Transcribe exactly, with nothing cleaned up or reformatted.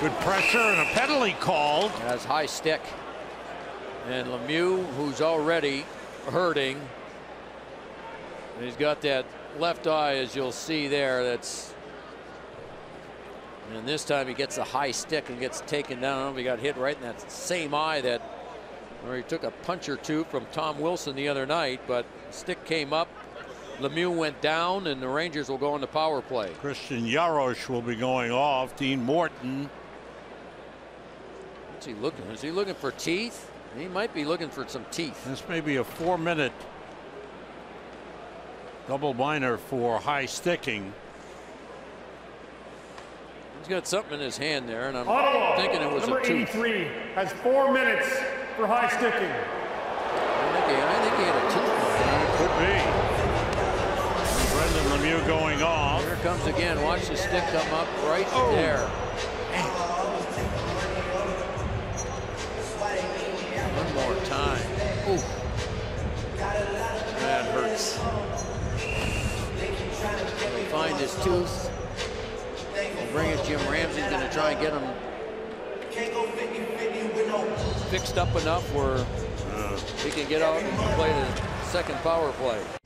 Good pressure and a penalty called. That's high stick. And Lemieux, who's already hurting, and he's got that left eye, as you'll see there. That's, and this time he gets a high stick and gets taken down. He got hit right in that same eye that where he took a punch or two from Tom Wilson the other night, but stick came up. Lemieux went down, and the Rangers will go into power play. Christian Jaros will be going off. Dean Morton. What's he looking? Is he looking for teeth? He might be looking for some teeth. This may be a four-minute double minor for high sticking. He's got something in his hand there, and I'm Ottawa, thinking it was a tooth. Number eighty-three has four minutes for high sticking. I think he, I think he had a tooth. Could be. Brendan Lemieux going off. Here it comes again. Watch the stick come up right oh. there. One more time. Ooh. That hurts. Find his tooth. We'll bring it. Jim Ramsey's going to try and get him fixed up enough where uh. he can get out and play the second power play.